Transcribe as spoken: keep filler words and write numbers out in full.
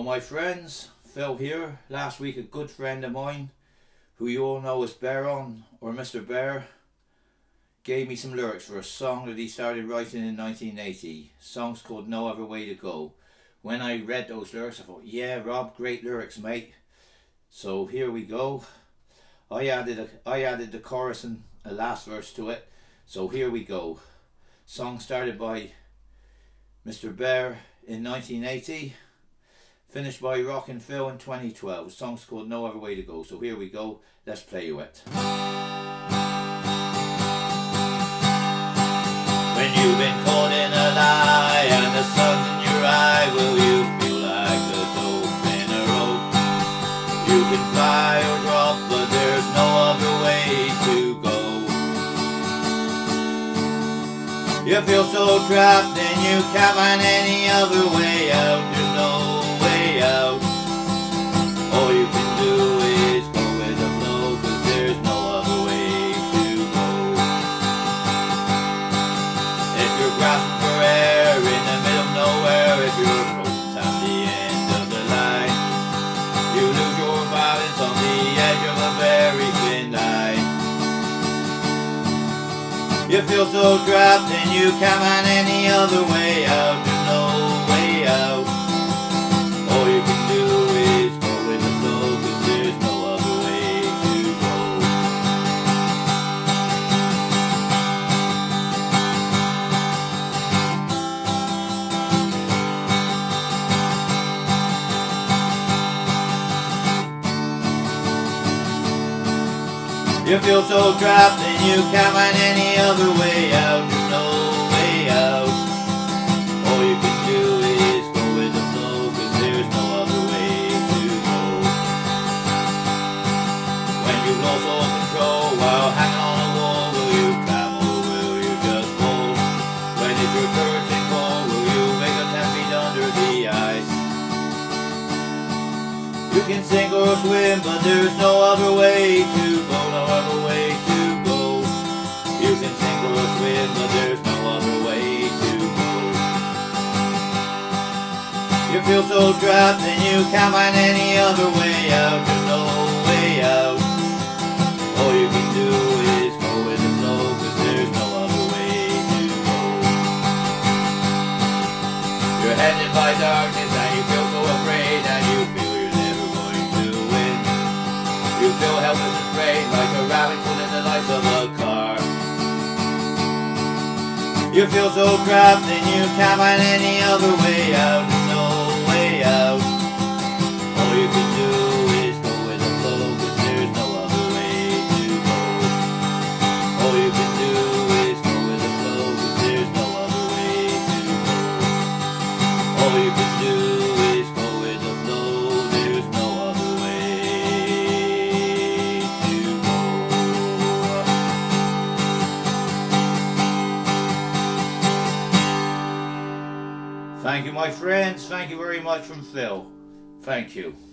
Hello my friends, Phil here. Last week a good friend of mine, who you all know as Bearon or Mister Bear, gave me some lyrics for a song that he started writing in nineteen eighty. The song's called No Other Way To Go. When I read those lyrics I thought, yeah Rob, great lyrics mate. So here we go. I added, a, I added the chorus and a last verse to it. So here we go. Song started by Mister Bear in nineteen eighty. Finished by Rockin' Phil in twenty twelve. The song's called No Other Way To Go. So here we go. Let's play you it. When you've been caught in a lie and the sun's in your eye, will you feel like a dope in a rope? You can fly or drop, but there's no other way to go. You feel so trapped and you can't find any other way out. There's no out. All you can do is go with the flow, 'cause there's no other way to go. If you're grasping for air in the middle of nowhere, if you're close at the end of the line, you lose your balance on the edge of a very thin line. You feel so trapped and you can't find any other way out. There's no way out. You feel so trapped and you can't find any other way out. There's no way out. All you can do is go with the flow, 'cause there's no other way to go. When you've lost all control while hanging on a wall, will you travel? Will you just fall? When it's your curtain call, will you wake up ten feet under the ice? You can sink or swim, but there's no other way to go. But there's no other way to go. You feel so trapped and you can't find any other way out. There's no way out. All you can do is go with the flow, 'cause there's no other way to go. You're headed by darkness and you feel so afraid, and you feel you're never going to win. You feel helpless and afraid, like a rabbit pulled in the lights of a car. You feel so trapped and you can't find any other way out. There's no way out. All you can do is go with the flow, 'cause there's no other way to go. All you can do is go with the flow, 'cause there's no other way to go. All you can do is go with the flow, there's no other way to go. Thank you my friends, thank you very much from Phil. Thank you.